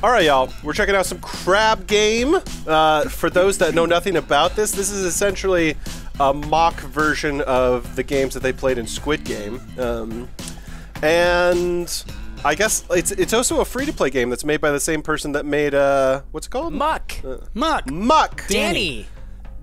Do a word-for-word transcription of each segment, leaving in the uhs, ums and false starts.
All right, y'all, we're checking out some Crab Game. Uh, for those that know nothing about this, this is essentially a mock version of the games that they played in Squid Game. Um, and I guess it's it's also a free-to-play game that's made by the same person that made, uh, what's it called? Muck. Uh, Muck. Muck. Dani.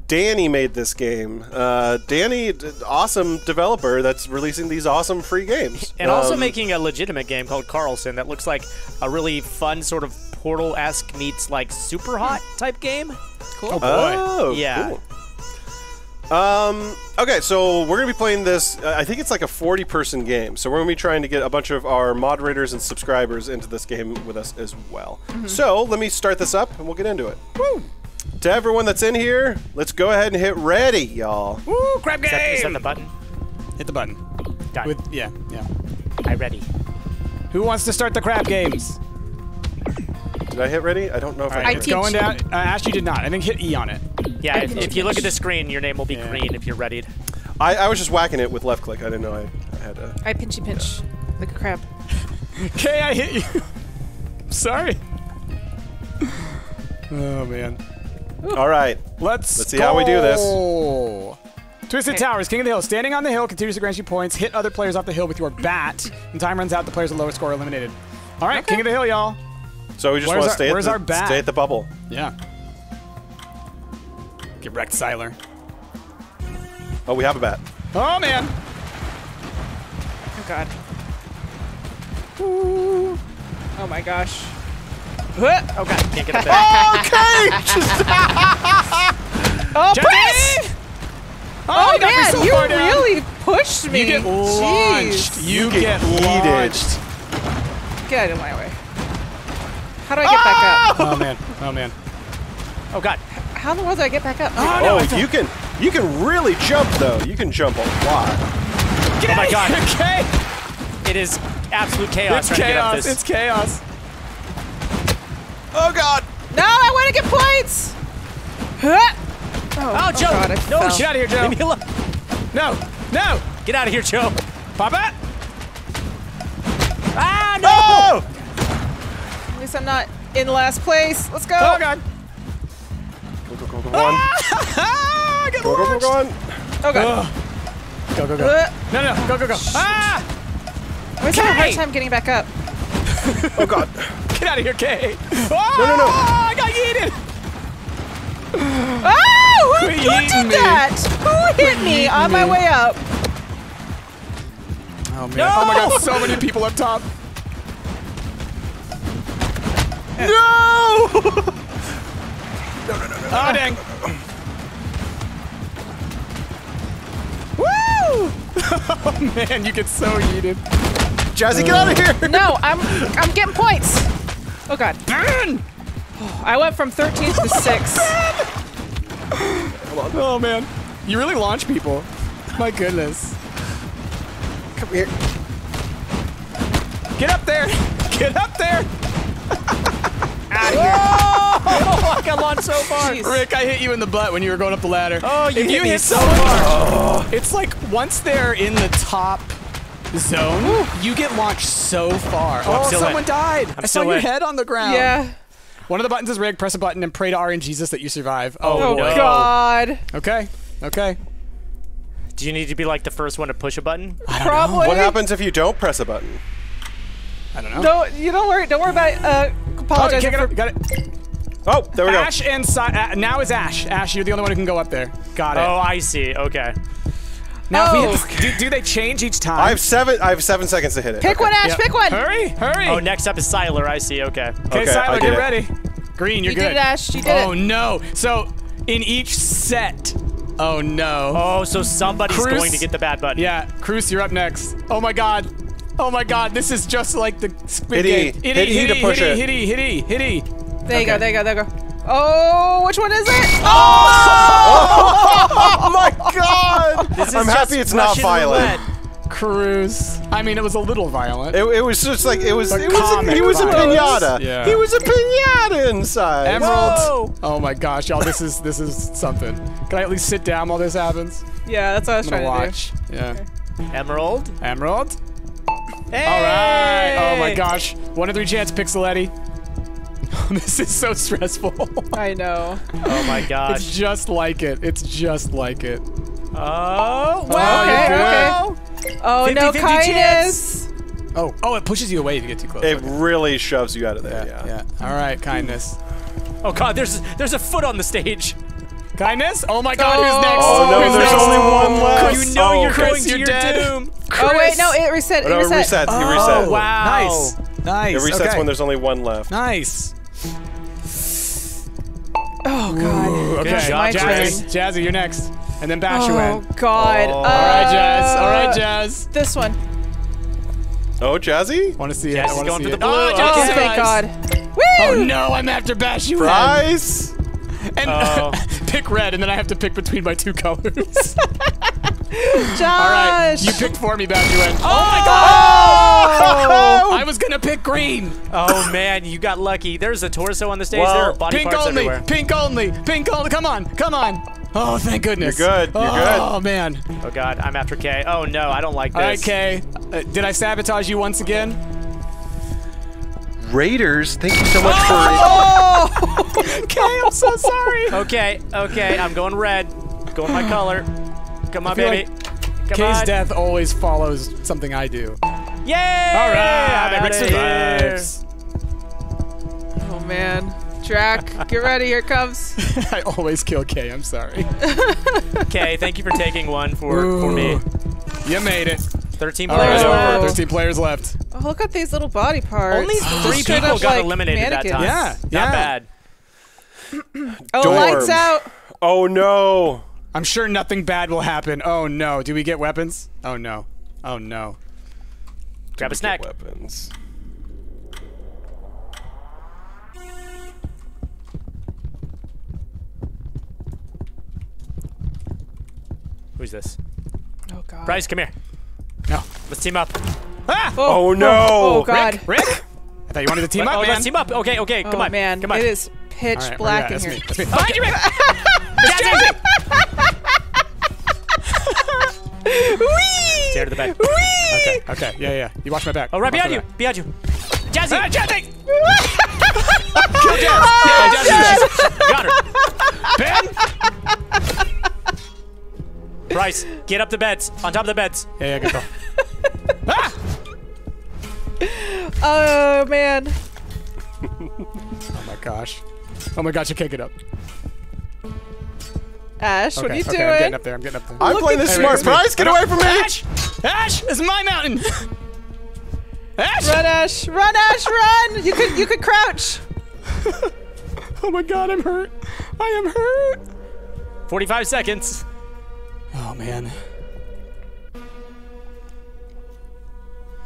Dani made this game. Uh, Dani, awesome developer that's releasing these awesome free games. And um, also making a legitimate game called Karlson that looks like a really fun sort of Portal-esque meets like Super Hot type game. Cool. Oh, boy. Oh, yeah. Cool. Um, okay, so we're going to be playing this, uh, I think it's like a forty person game, so we're going to be trying to get a bunch of our moderators and subscribers into this game with us as well. Mm-hmm. So, let me start this up, and we'll get into it. Woo! To everyone that's in here, let's go ahead and hit ready, y'all. Woo, Crab Game! Is that, is that the button? Hit the button. Done. With, yeah, yeah. I ready. Who wants to start the Crab Games? Did I hit ready? I don't know if right, I did. It's going down. Uh, Ash, you did not. I think hit E on it. Yeah, if, if you look at the screen, your name will be yeah. green if you're readied. I, I was just whacking it with left click. I didn't know I, I had a... I pinchy pinch. Yeah. Like a crab. Okay, I hit you. Sorry. Oh, man. Ooh. All right. Let's Let's see go. how we do this. Twisted okay. Towers, King of the Hill. Standing on the hill continues to grant you points. Hit other players off the hill with your bat. When time runs out, the players with the lowest score are eliminated. All right, okay. King of the Hill, y'all. So we just want to stay, stay at the bubble. Yeah. Get wrecked, Siler. Oh, we have a bat. Oh, man. Oh, God. Ooh. Oh, my gosh. Oh, God. Can't get a bat. Okay. Oh, press! Oh, oh man. So you really down. pushed me. You get Jeez. launched. You, you get, get launched. Get out of my way. How do I get oh! back up? Oh man! Oh man! Oh god! How in the world do I get back up? Oh, oh no, you can you can really jump though. You can jump a lot. Get oh out my god! Okay. It is absolute chaos. It's trying chaos. To get up this. It's chaos. Oh god! No, I want to get points. Huh? Oh, oh Joe! God, no, fell. Get out of here, Joe! Leave me alone. No, no! Get out of here, Joe! Pop out! Ah no! Oh! I'm not in last place. Let's go. Oh, God. Go, go, go, go, go on. Ah, go, go, go, go, go on. Oh, God. Ugh. Go, go, go. Uh, no, no, go, go, go. Ah! I always have a hard time getting back up. Oh, God. Get out of here, Kay. Oh, no, no, no. I got yeeted. Oh, who, who did me. that? Who hit Quit me on me. my way up? Oh, man. No! Oh, my God. So many people up top. No! no! No, no, no, no. Oh, dang. Woo! Oh, man, you get so yeeted. Jazzy, uh, get out of here! No, I'm I'm getting points. Oh, God. Burn! Oh, I went from thirteenth to sixth. Oh, man. You really launch people. My goodness. Come here. Get up there! Get up there! Out of here. Oh, I got launched so far. Jeez. Rick, I hit you in the butt when you were going up the ladder. Oh, you, hit, you hit so far. Oh. It's like once they're in the top zone, Ooh. you get launched so far. Oh, oh someone in. died. I'm I saw in. your head on the ground. Yeah. One of the buttons is rigged. Press a button and pray to R N Jesus that you survive. Oh, oh no. God. Okay. Okay. Do you need to be like the first one to push a button? I don't Probably. Know. What happens if you don't press a button? I don't know. No, you don't worry. Don't worry about it. Uh, apologize. Oh, for... Got it. Oh, there we go. Ash and si uh, now is Ash. Ash, you're the only one who can go up there. Got it. Oh, I see. Okay. Now, oh. we to, do, do they change each time? I have seven. I have seven seconds to hit it. Pick okay. one, Ash. Yep. Pick one. Hurry, hurry. Oh, next up is Siler. I see. Okay. Okay, okay Siler, get it. ready. Green, you're you good. You did it, Ash. You did oh, it. Oh no. So in each set. Oh no. Oh, so somebody's Cruz, going to get the bad button. Yeah, Cruz, you're up next. Oh my God. Oh my God, this is just like the Squid Game. Hitty, hitty, hitty, hitty, hitty. There you go, there you go, there you go. Oh, which one is it? Oh! Oh my God! I'm happy it's not violent. Cruz. I mean, it was a little violent. It, it was just like, it was, it was a, he was a pinata. Yeah. He was a pinata inside. Emerald. Whoa. Oh my gosh, y'all, this is, this is something. Can I at least sit down while this happens? Yeah, that's what I was trying to watch. Yeah. Okay. Emerald. Emerald. Hey! All right. Oh my gosh. One in three chance, Pixeletti. This is so stressful. I know. Oh my gosh. It's just like it. It's just like it. Oh, wow. Okay, okay. Oh, no kindness. Oh, oh, it pushes you away if you get too close. It okay. really shoves you out of there. Yeah. yeah. yeah. All right, kindness. Oh god, there's there's a foot on the stage. Kindness? Oh my god, oh. who's next? Oh no, who's there's next? only one left. You know oh, you're Chris, going to your dead. doom. Chris. Oh wait, no, it reset. It, oh, no, it resets. Oh, it resets. Wow. Nice. Nice. It resets okay. when there's only one left. Nice. Oh god. Ooh, okay. Good job, Jazzy. Jazzy, you're next. And then Bash you in. Oh god. Oh. Uh, all right, Jazz. All right, Jazz. This one. Oh, Jazzy? Want to see Jazzy's it? Jazzy's going for the blue. Oh, oh thank god. Woo! Oh no, I'm after Bash you in. Fries. And uh, pick red, and then I have to pick between my two colors. Josh! All right, you picked for me, Bash you in. Oh, oh my god! Oh! I was gonna pick green. Oh man, you got lucky. There's a torso on the stage. Whoa. There are body pink parts only. everywhere. Pink only. Pink only. Come on. Come on. Oh, thank goodness. You're good. You're oh, good. Oh, man. Oh, God. I'm after K. Oh, no. I don't like this. All right, K. Uh, did I sabotage you once again? Raiders, thank you so much oh! for... Oh! K, I'm so sorry. Okay. Okay. I'm going red. Going my color. Come on, baby. Like Come K's on. K's death always follows something I do. Yay! All right. I'm survives. Oh, man. Drac, get ready, here it comes. I always kill Kay, I'm sorry. Kay, thank you for taking one for, for me. You made it. thirteen players oh. left. thirteen players left. Oh, look at these little body parts. Only three people got like eliminated mannequins. that time. Yeah, yeah. Not bad. Oh, Dorm. Lights out. Oh, no. I'm sure nothing bad will happen. Oh, no. Do we get weapons? Oh, no. Oh, no. Grab a snack. Weapons. Who's this? Oh god. Bryce, come here. No. Let's team up. Ah! Oh, oh no! Oh, oh god. Rick? Rick? I thought you wanted to team up, oh, man. Let's team up. Okay, okay, oh, come on. man. Come on. It is pitch right, black in here. That's me. That's me. Wee! Stare to the back. Wee! Okay, okay, yeah, yeah. You watch my back. Oh, right behind you. Behind you. Jazzy! Ah, Jazzy! Kill Jazz! Oh, yeah, Jazzy! Got her. Ben? Bryce, get up the beds. On top of the beds. Yeah, yeah, good call. Ah! Oh, man. Oh, my gosh. Oh, my gosh, you can't get up. Ash, okay, what are you okay, doing? I'm getting up there. I'm getting up there. I'm Look playing this smart. Bryce, get away from me. Ash! Ash, it's my mountain. Ash! Run, Ash. Run, Ash, run. You could, you could crouch. Oh, my God, I'm hurt. I am hurt. forty-five seconds. Oh, man.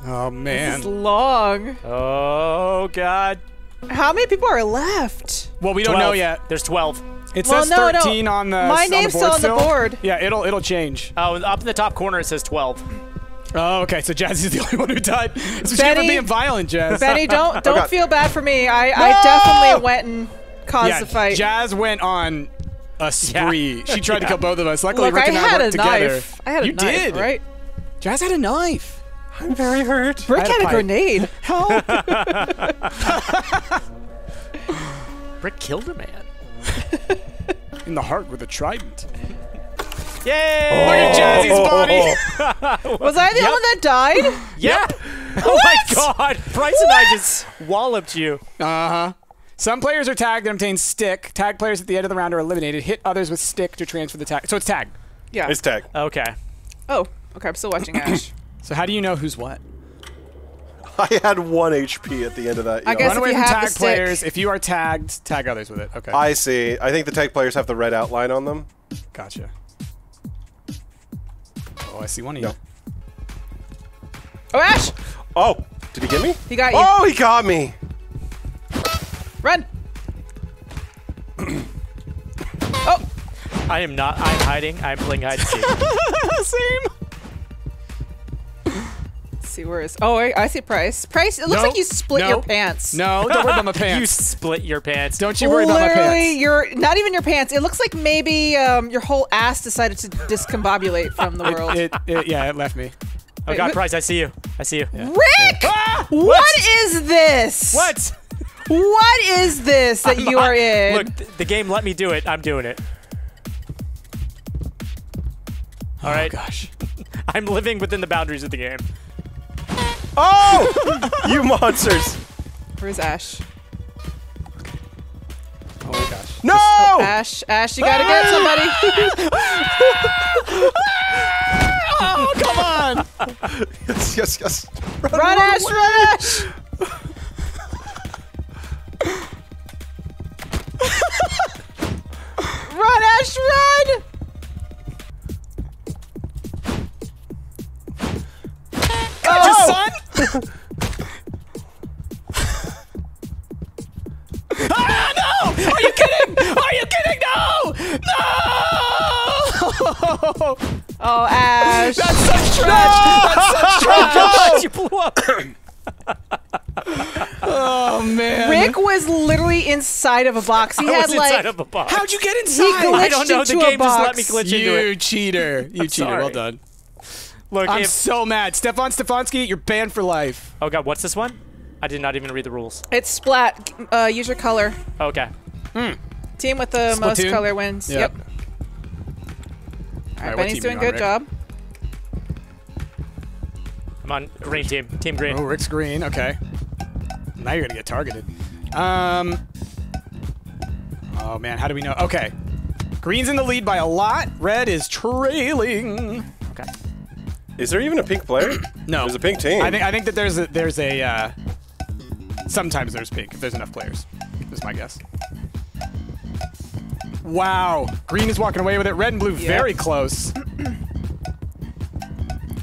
Oh, man. This is long. Oh, God. How many people are left? Well, we don't twelve. know yet. There's twelve. It well, says no, thirteen no. on the My on name's the board still on the board. Yeah, it'll, it'll change. Oh, up in the top corner it says twelve. Oh, okay, so Jazzy's the only one who died. It's Benny, for being violent, Jazz. Benny, don't, don't oh, feel bad for me. I, no! I definitely went and caused yeah, the fight. Jazz went on... A spree. Yeah. She tried yeah. to kill both of us. Luckily, Rick and I worked together. Knife. I had a you knife. You did, right? Jazz had a knife. I'm very hurt. Rick had, had a, a grenade. Help! Rick killed a man in the heart with a trident. Yay! Oh. Look at Jazzy's body. Oh. Was I the yep. one that died? Yep. Oh what? my God! Bryce what? and I just walloped you. Uh huh. Some players are tagged and obtain stick. Tag players at the end of the round are eliminated. Hit others with stick to transfer the tag. So it's tag. Yeah. It's tag. Okay. Oh, okay. I'm still watching Ash. So how do you know who's what? I had one H P at the end of that. I guess if you have tag players, if you are tagged, tag others with it. Okay. I see. I think the tag players have the red outline on them. Gotcha. Oh, I see one of you. Oh, Ash! Oh, did he get me? He got you. Oh, he got me. Run! Oh! I am not. I'm hiding. I'm playing hide and seek. Same. Let's see where is? Oh, I, I see Price. Price. It looks no, like you split no, your pants. No, don't worry about my pants. You split your pants. Don't you worry Literally, about my pants. Literally, not even your pants. It looks like maybe um, your whole ass decided to discombobulate from the world. It, it, it, yeah, it left me. Oh Wait, God, Price! I see you. I see you. Rick! Ah, what? what is this? What? What is this that I'm, you are in? Look, th the game let me do it. I'm doing it. All right. Oh, gosh. I'm living within the boundaries of the game. Oh! You monsters! Where's Ash? Okay. Oh my gosh. No! Oh, Ash, Ash, you gotta get somebody! Oh, come on! Yes, yes, yes. Run, run, run Ash, away. Run, Ash! Run, Ash, run! Oh. Son? Ah, no! Are you kidding? Are you kidding? No! No! Oh, Ash. That's such trash! No! That's such trash! Oh, you blew up! Oh, man. Rick was literally inside of a box. He I had was like. Inside of a box. How'd you get inside? He glitched I don't know. The game just let me glitch you into it. You cheater. You I'm cheater. Sorry. Well done. Look, I'm if, so mad. Stefan Stefanski, you're banned for life. Oh, God. What's this one? I did not even read the rules. It's Splat. Uh, use your color. Okay. Mm. Team with the Splatoon. Most color wins. Yep. yep. All right, Benny's doing a good Rick? Job. I'm on green team. Team green. Oh, Rick's green. Okay. Now you're going to get targeted. Um. Oh, man. How do we know? Okay. Green's in the lead by a lot. Red is trailing. Okay. Is there even a pink player? No. There's a pink team. I think I think that there's a there's a uh, sometimes there's pink if there's enough players. That's my guess. Wow. Green is walking away with it. Red and blue yep. very close.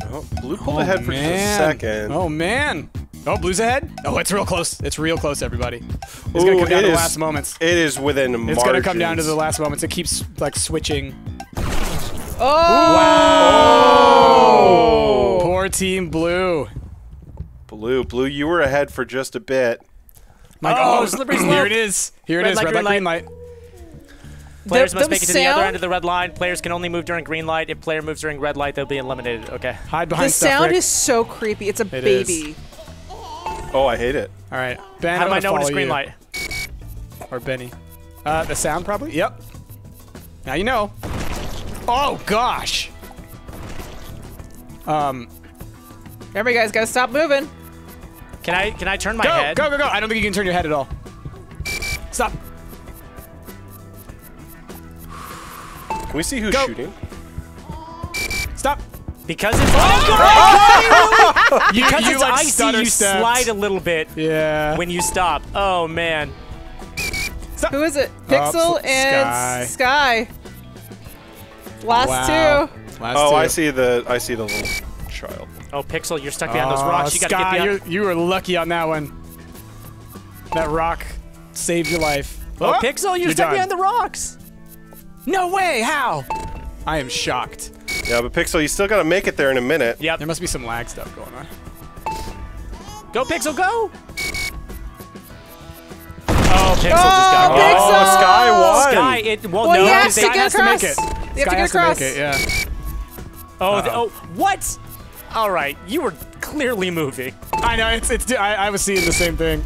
Oh, blue pulled oh, ahead for man. Just a second. Oh man. Oh, blue's ahead. Oh, it's real close. It's real close, everybody. It's Ooh, gonna come down to is, the last moments. It is within it's margins. It's gonna come down to the last moments. It keeps like switching. Oh! Wow! Oh! Poor Team Blue. Blue, Blue, you were ahead for just a bit. My oh, oh slippery slope! Here it is. Here red it is. Light, red, red light, green light. Players the, must make it to sound? The other end of the red line. Players can only move during green light. If player moves during red light, they'll be eliminated. Okay. Hide behind. The stuff, sound Rick. Is so creepy. It's a it baby. Is. Oh, I hate it. All right. Ben, how do I know when it's green you. Light? Or Benny? Uh, the sound probably. Yep. Now you know. Oh gosh! Um, remember, you guys gotta stop moving. Can I? Can I turn my go, head? Go! Go! Go! I don't think you can turn your head at all. Stop. Can we see who's go. Shooting? Stop. Because it's oh, oh, you, because you, it's like icy, you steps. Slide a little bit. Yeah. When you stop. Oh man. Stop. Who is it? Pixel oh, and Sky. Sky. Last wow. two. Last oh, two. I see the I see the little child. Oh, Pixel, you're stuck behind oh, those rocks. You got to get behind. You were lucky on that one. That rock saved your life. Oh, oh Pixel, you're, you're stuck done. Behind the rocks. No way. How? I am shocked. Yeah, but Pixel, you still got to make it there in a minute. Yep. There must be some lag stuff going on. Go, Pixel, go. Oh, Pixel oh, just got Pixel. It. Oh, Sky won. Sky, it, well, well no, yes, Sky has across. To make it. You Sky have to get across. To it, yeah. Oh, uh -oh. The, oh, what? All right, you were clearly moving. I know, it's, it's, I, I was seeing the same thing.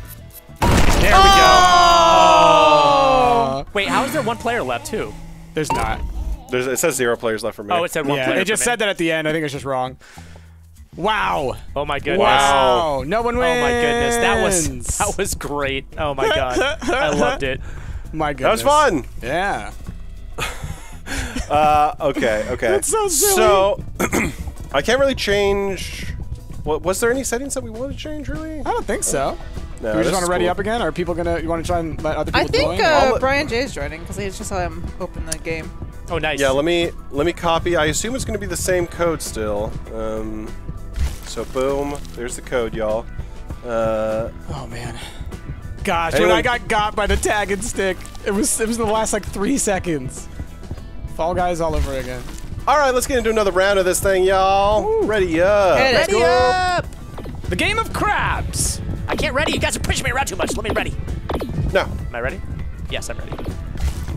There oh! we go. Oh. Wait, how is there one player left, too? There's not. There's, it says zero players left for me. Oh, it said one yeah, player. It just said me. That at the end. I think it's just wrong. Wow. Oh, my goodness. Wow. No one wins. Oh, my goodness. That was, that was great. Oh, my God. I loved it. My goodness. That was fun. Yeah. Uh, okay, okay. That's so silly. So, I can't really change... What, was there any settings that we want to change, really? I don't think so. No, do we just want to ready cool. up again? Or are people going to... You want to try and let other people join? I think uh, Brian J's joining, because I just saw him open the game. Oh, nice. Yeah, let me let me copy. I assume it's going to be the same code still. Um, so, boom. There's the code, y'all. Uh, oh, man. Gosh, anyone? When I got got by the tag and stick, it was, it was in the last, like, three seconds. Fall Guys all over again. All right, let's get into another round of this thing, y'all. Ready up. Hey, let's ready go. Up. The game of crabs. I can't ready. You guys are pushing me around too much. Let me ready. No. Am I ready? Yes, I'm ready.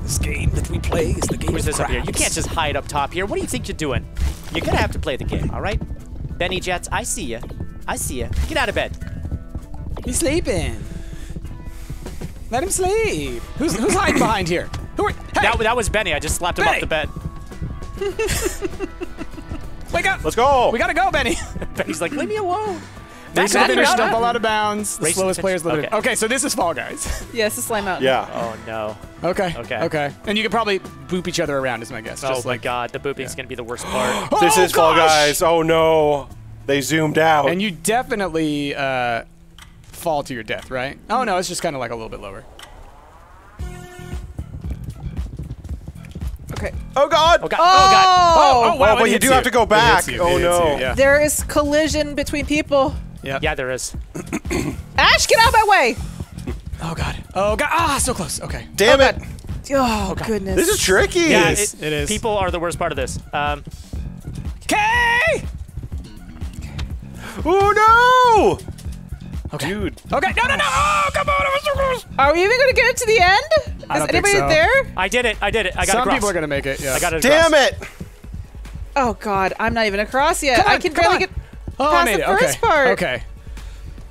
This game that we play is the game Where's of this crabs. Up here? You can't just hide up top here. What do you think you're doing? You're going to have to play the game, all right? Benny Jets, I see ya. I see ya. Get out of bed. He's sleeping. Let him sleep. Who's who's hiding behind here? Who are? Hey. That that was Benny. I just slapped Benny. him off the bed. Wake up! Let's go! We gotta go, Benny. Benny's like, leave me alone. That's the finish jump all out of bounds. The Race slowest player is limited. Okay. okay, so this is Fall Guys. Yeah, it's a slime out. Yeah. Oh no. Okay. Okay. Okay. And you can probably boop each other around, is my guess. Oh Just my like, god, the booping's yeah. gonna be the worst part. oh, this is gosh! Fall Guys. Oh no, they zoomed out. And you definitely uh, fall to your death, right? Oh no, it's just kind of like a little bit lower. Okay. Oh god! Oh god! Oh god! Oh, oh, oh wow! But well, you do you. have to go back. You, oh no! You, yeah. There is collision between people. Yeah. Yeah, there is. Ash, get out of my way! Oh god! Oh god! Ah, so close. Okay. Damn oh, it! God. Oh, oh god. goodness! This is tricky. Yeah, it, it is. People are the worst part of this. Um. Okay. Oh no! Okay. Dude. Okay. No! No! No! Oh, come on! I was so close. Are we even gonna get it to the end? I Is anybody so. there? I did it. I did it. I got Some across. Some people are going to make it. Yes. I got it across. Damn it. Oh, God. I'm not even across yet. On, I can barely on. get oh, past the first okay. part. Okay.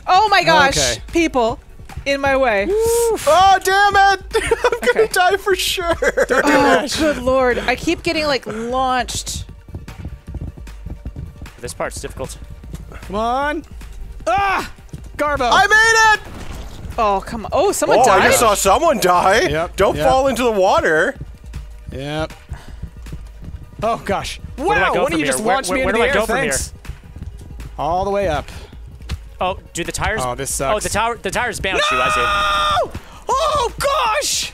Oh, my gosh. Okay. People in my way. Oof. Oh, damn it. I'm okay. going to die for sure. Don't do oh, it. Good Lord. I keep getting, like, launched. This part's difficult. Come on. Ah! Garbo. I made it. Oh, come on. Oh, someone oh, died. I just saw someone die. Yep, Don't yep. fall into the water. Yep. Oh, gosh. Wow. Where do I go why don't you here? just launch where, me where, into where the air? Where do I go Thanks. from here? All the way up. Oh, do the tires? Oh, this sucks. Oh, the, tower, the tires bounce no! you, I see. Oh, gosh.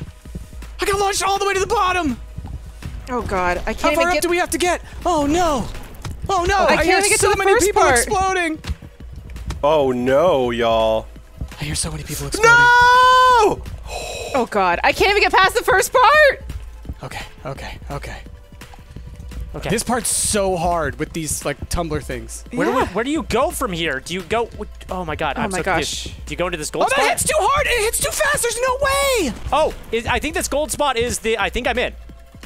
I got launched all the way to the bottom. Oh, God. I can't How even get... How far up do we have to get? Oh, no. Oh, no. Oh, I, I can't even get so to the many first people part. exploding. Oh, no, y'all. I hear so many people exploding. No! Oh, God. I can't even get past the first part. Okay, okay, okay. Okay. This part's so hard with these, like, tumbler things. Yeah. Where, do we, where do you go from here? Do you go... Oh, my God. Oh, I'm my so gosh. Confused. Do you go into this gold oh, spot? Oh, that hits too hard. It hits too fast. There's no way. Oh, is, I think this gold spot is the... I think I'm in.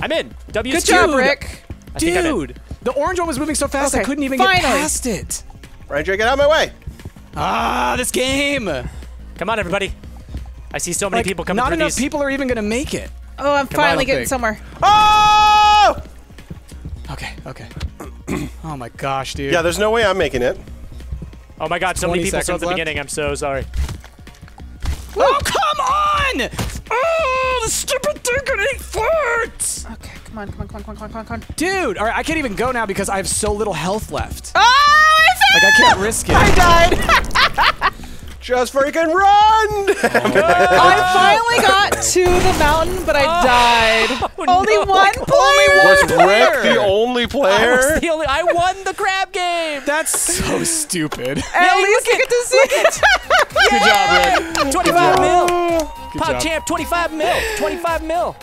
I'm in. W Good job, Rick. I Dude. Think I'm in. The orange one was moving so fast, okay. I couldn't even Finally. get past it. Right, Jake, get out of my way. Ah, this game. Come on, everybody. I see so many like, people coming Not enough these. people are even going to make it. Oh, I'm Come finally on, getting think. somewhere. Oh! Okay, okay. Oh, my gosh, dude. Yeah, there's no way I'm making it. Oh, my God. So many people since the left. beginning. I'm so sorry. Woo! Oh, come on! Oh, the stupid thing can eat farts! Okay, come on, come on, come on, come on, come on, come on. Dude, all right, I can't even go now because I have so little health left. Oh! Like, I can't risk it. I died. Just freaking run! Oh, I finally got to the mountain, but I died. Oh, only no. one player. Only one player. Was Rick the only player? I was the only. I won the crab game. That's so stupid. At yeah, least you get to see it. Good job, Rick. twenty-five mil. Pop champ. twenty-five mil. twenty-five mil.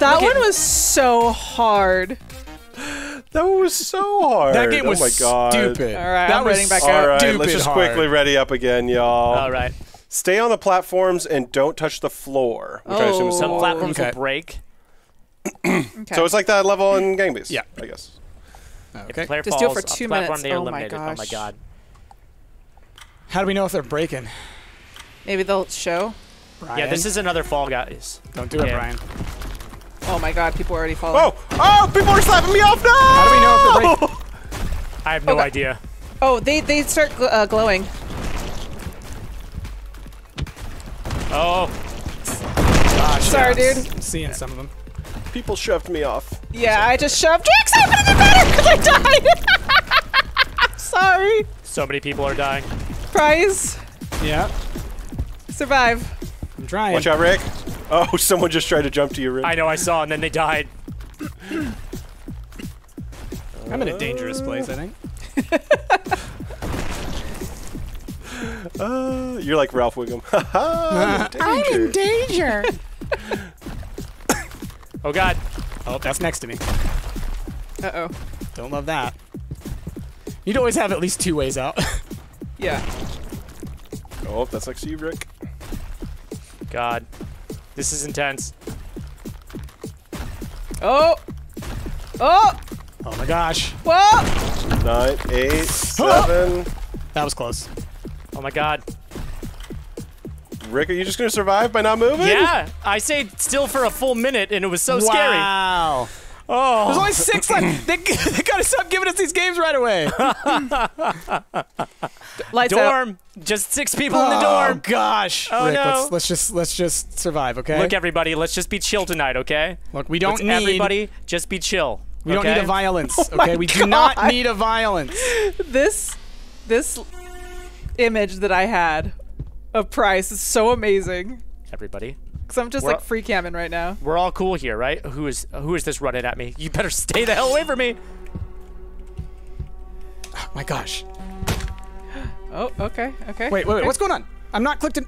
That look one was so hard. That was so hard. That game was oh my God. stupid. All right, that I'm was back up. All right, let's just hard. quickly ready up again, y'all. All right. Stay on the platforms and don't touch the floor. Which oh. I assume some platforms okay. will break. Okay. So it's like that level in Gang Beasts. Yeah, I guess. Okay. If player just falls do it for two minutes. They are oh eliminated. my gosh. Oh my God. How do we know if they're breaking? Maybe they'll show. Brian? Yeah, this is another Fall Guys. Don't do yeah. it, Brian. Oh my God, people are already falling. Oh! Oh, people are slapping me off! No! How do we know if they're breaking? I have no oh idea. Oh, they, they start gl uh, glowing. Oh. Gosh, Sorry, yeah, dude. I'm seeing yeah. some of them. People shoved me off. Yeah, I just shoved Jax off into the better because I died! I'm sorry. So many people are dying. Prize. Yeah. Survive. I'm trying. Watch out, Rick. Oh, someone just tried to jump to your room. I know, I saw, and then they died. I'm in a dangerous place, I think. uh, you're like Ralph Wiggum. I'm, I'm in danger. Oh, God. Oh, that's next to me. Uh-oh. Don't love that. You'd always have at least two ways out. Yeah. Oh, that's next to you, Rick. God. This is intense. Oh! Oh! Oh my gosh. Whoa! Nine, eight, seven. That was close. Oh my God. Rick, are you just gonna survive by not moving? Yeah, I stayed still for a full minute, and it was so wow. scary. Wow. Oh. There's only six left. They, they gotta stop giving us these games right away. Lights dorm. Out. Just six people oh, in the dorm. Gosh. Oh gosh. No. Let's, let's just let's just survive, okay? Look, everybody. Let's just be chill tonight, okay? Look, we don't let's need everybody. Just be chill. We okay? don't need a violence, okay? Oh my we God. do not need a violence. This, this image that I had of Price is so amazing. Everybody. Because I'm just we're like free camming right now. We're all cool here, right? Who is who is this running at me? You better stay the hell away from me. Oh my gosh. Oh, okay, okay. Wait, wait, wait. What's going on? I'm not clicked in.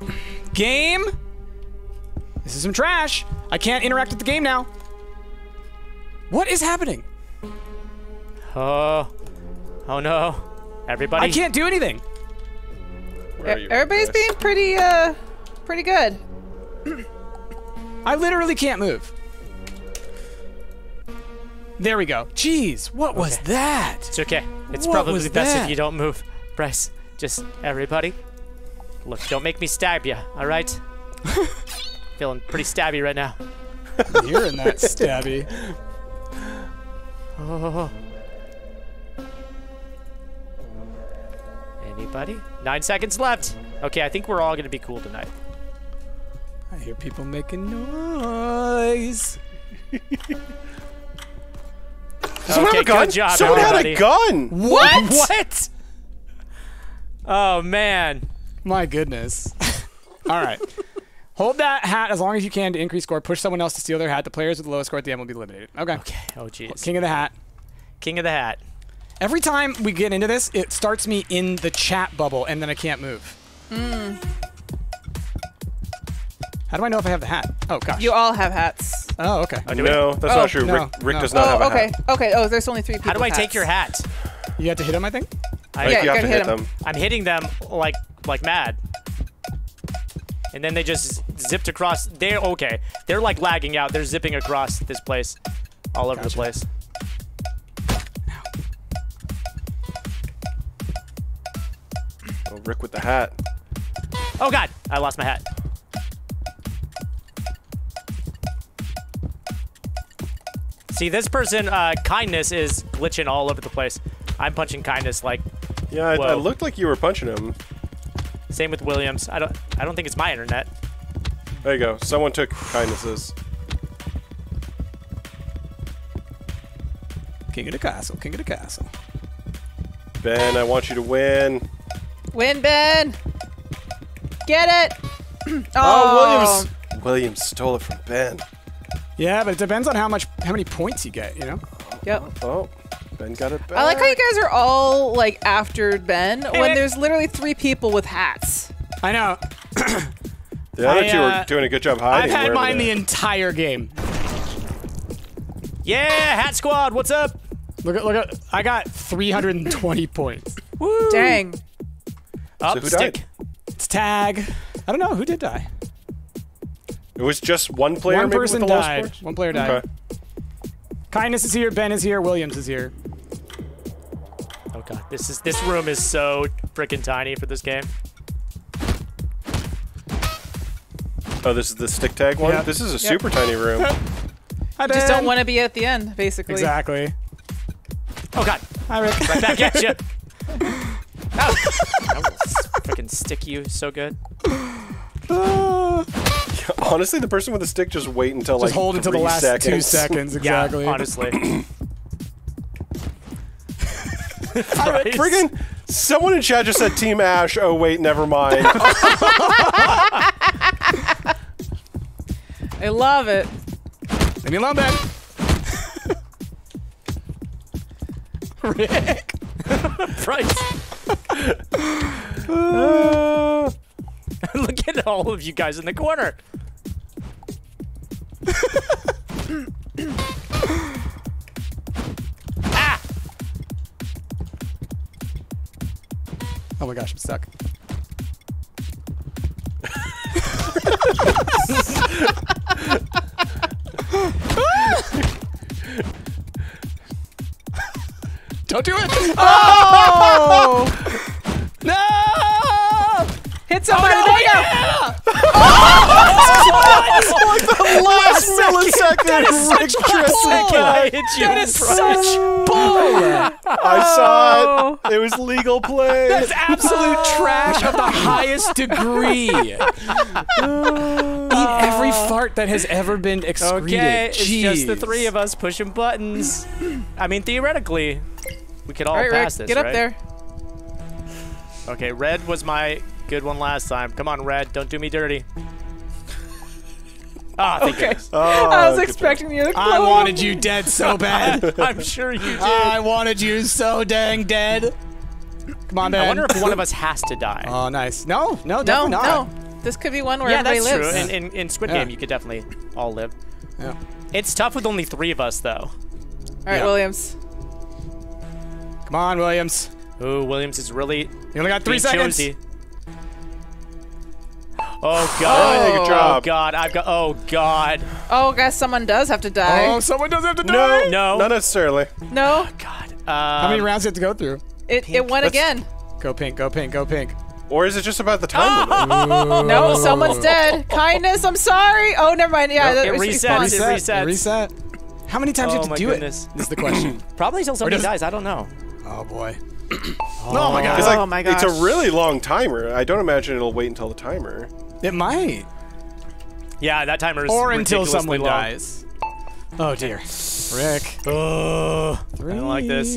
Game. This is some trash. I can't interact with the game now. What is happening? Oh, oh no, everybody. I can't do anything. Where are you, everybody's being pretty, uh, pretty good. I literally can't move. There we go. Jeez, what was okay. that? It's okay. It's what probably best that? if you don't move. Bryce, just everybody. Look, don't make me stab you, all right? Feeling pretty stabby right now. You're in that stabby. Oh. Anybody? Nine seconds left. Okay, I think we're all going to be cool tonight. I hear people making noise. Someone okay, had a gun? Good job, Someone everybody. had a gun! What? What? Oh, man. My goodness. All right. Hold that hat as long as you can to increase score. Push someone else to steal their hat. The players with the lowest score at the end will be eliminated. Okay. Okay. Oh, jeez. King of the hat. King of the hat. Every time we get into this, it starts me in the chat bubble, and then I can't move. Mm. How do I know if I have the hat? Oh, gosh. You all have hats. Oh, okay. Oh, no, that's oh, not true. No, Rick, Rick no. does not oh, have a okay. hat. Okay, okay. Oh, there's only three people. How do I hats. take your hat? You have to hit them, I think? I, I think yeah, you, you have to hit them. them. I'm hitting them like like mad. And then they just zipped across. They're okay. They're like lagging out. They're zipping across this place. All over gotcha. the place. Ow. Oh, Rick with the hat. Oh, God. I lost my hat. See, this person, uh, Kindness, is glitching all over the place. I'm punching Kindness like. Yeah, I, I looked like you were punching him. Same with Williams. I don't. I don't think it's my internet. There you go. Someone took Kindness's. King of the castle. King of the castle. Ben, I want you to win. Win, Ben. Get it. oh, oh, Williams. Williams stole it from Ben. Yeah, but it depends on how much, how many points you get, you know. Yep. Oh, Ben got it back. I like how you guys are all like after Ben hey, when hey. there's literally three people with hats. I know. the other I, uh, two are doing a good job hiding. I've had mine the entire game. Yeah, Hat Squad, what's up? Look at, look at, I got three hundred twenty points. Woo! Dang. Up so who stick. Died? It's Tag. I don't know who did die. It was just one player. One person died. One player died. Okay. Kindness is here. Ben is here. Williams is here. Oh god, this is this room is so freaking tiny for this game. Oh, this is the stick tag one. Yep. This is a yep. super tiny room. I just don't want to be at the end, basically. Exactly. Oh god, hi Rick. Right back at you. Oh, I will freaking stick you so good. Uh, honestly, the person with the stick just wait until just like hold until the last seconds. two seconds exactly. Yeah, honestly. Friggin' someone in chat just said Team Ash. Oh wait, never mind. I love it. Leave me alone, Ben. Rick. Price. uh, Look at all of you guys in the corner. ah! Oh my gosh, I'm stuck. Don't do it! Oh! No! Hit somebody! Oh, no, there you go! Like the last millisecond, Rick Chris That is such bull! I saw it. It was legal play. That's absolute trash of the highest degree. Eat every fart that has ever been excreted. Okay, it's Jeez. just the three of us pushing buttons. I mean, theoretically, we could all, all right, pass Rick, this, get right? Get up there. Okay, red was my good one last time. Come on, red. Don't do me dirty. Ah, okay. Oh, I was expecting you to blow I up. wanted you dead so bad. I'm sure you did. I wanted you so dang dead. Come on, man. I wonder if one of us has to die. Oh, nice. No, no, definitely no, not. No. This could be one where yeah, everybody lives. Yeah, that's true. In, in, in Squid yeah. Game, you could definitely all live. Yeah. It's tough with only three of us, though. All right, yeah. Williams. Come on, Williams. Ooh, Williams is really... You only got three seconds. Choosy. Oh God! Oh, oh God! I've got. Oh God! Oh, guess someone does have to die. Oh, someone does have to die. No, no, not necessarily. No. Oh, God. Um, How many rounds do you have to go through? It pink. it went Let's again. Go pink. Go pink. Go pink. Or is it just about the time oh! limit? No, someone's dead. Kindness, I'm sorry. Oh, never mind. Yeah, no, it, resets, it resets. It resets. How many times oh, do you have to do goodness. it? This is the question. Probably until somebody dies. I don't know. Oh boy. oh, oh my God. It's like, oh my gosh. It's a really long timer. I don't imagine it'll wait until the timer. It might. Yeah, that timer is Or until someone long. dies. Oh, dear. Rick. Oh, I don't like this.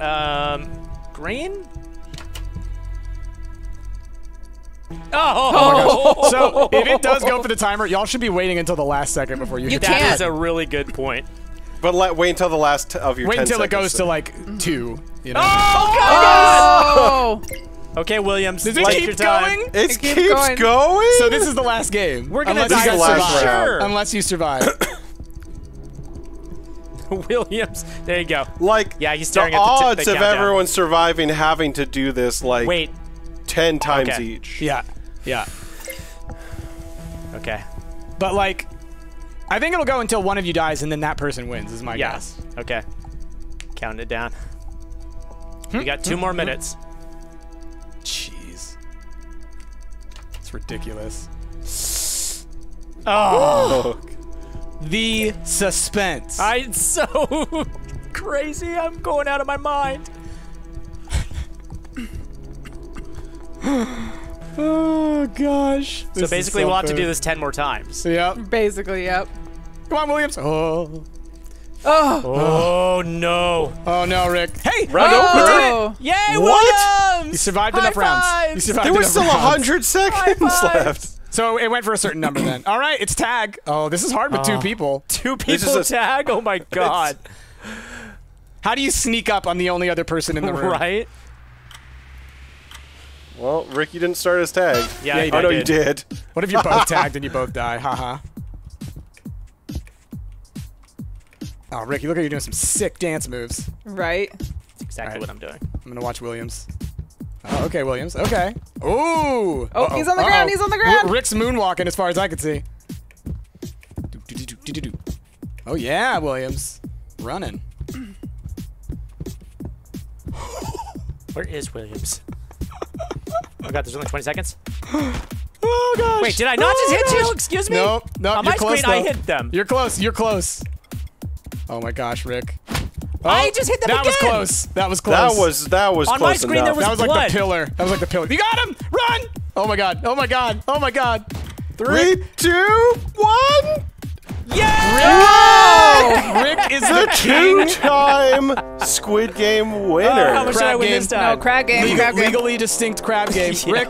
Um, green? Oh! oh, oh. So, if it does go for the timer, y'all should be waiting until the last second before you, you hit that. That is a really good point. But let, wait until the last of your Wait until seconds, it goes so. to, like, two. You know? Oh, God! Oh! Okay, Williams. Does it keep your time. going? It, it keeps, keeps going. going. So this is the last game. We're gonna die for sure. Unless you survive. Williams, there you go. Like, yeah, he's staring the at the odds the of everyone surviving having to do this like wait ten times okay. each. Yeah, yeah. Okay, but like, I think it'll go until one of you dies and then that person wins. Is my yeah. guess. Okay, count it down. Hmm? We got two hmm? more minutes. Jeez. It's ridiculous. Oh. The suspense. I, it's so crazy. I'm going out of my mind. Oh, gosh. So this basically so we'll have to do this ten more times. Yep. Basically, yep. Come on, Williams. Oh. Oh. oh. Oh no! Oh no, Rick! Hey, Rondo, oh. we did it! Yay, what? Williams! You survived High enough fives. rounds. You survived there was still a hundred seconds left. So it went for a certain number then. All right, it's tag. Oh, this is hard with uh, two people. Two people tag. Oh my God! How do you sneak up on the only other person in the room? Right. Well, Rick, you didn't start as tag. Yeah, yeah you I know you did. What if you both tagged and you both die? Haha. -ha. Oh, Ricky, look at you doing some sick dance moves. Right. That's exactly right. what I'm doing. I'm going to watch Williams. Oh, okay, Williams. Okay. Ooh. Oh, uh -oh. he's on the uh -oh. ground. He's on the ground. Rick's moonwalking as far as I can see. Do, do, do, do, do, do. Oh, yeah, Williams. Running. Where is Williams? Oh, God, there's only twenty seconds. Oh, gosh. Wait, did I not oh, just hit gosh. you? Excuse me? Nope. Nope. On my close, screen, though. I hit them. You're close. You're close. Oh my gosh, Rick! Oh, I just hit them that again. That was close. That was close. That was that was on close my screen. Enough. There was that was blood. like the pillar. That was like the pillar. You got him! Run! Oh my God! Oh my God! Oh my God! Three, Rick. two, one! Yeah! Rick, Rick is the two-time Squid Game winner. Oh, how much crab did I win game. this time? No, crab game. Legal, crab game. Legally distinct crab game. yeah. Rick,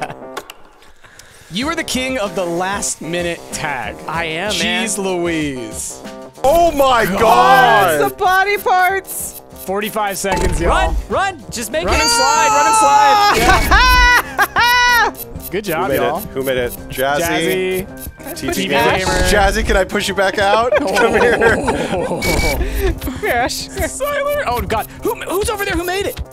you are the king of the last-minute tag. I am. Jeez man. Louise. Oh my God! Oh, it's the body parts! forty-five seconds, y'all. Run! Run! Just make run it! Run and slide! Run and slide! Yeah. Good job, y'all. Who made it? Jazzy. T T Gamer. Jazzy, can I push you back out? Come here. Crash. Silent. Oh, God. Who, who's over there? Who made it?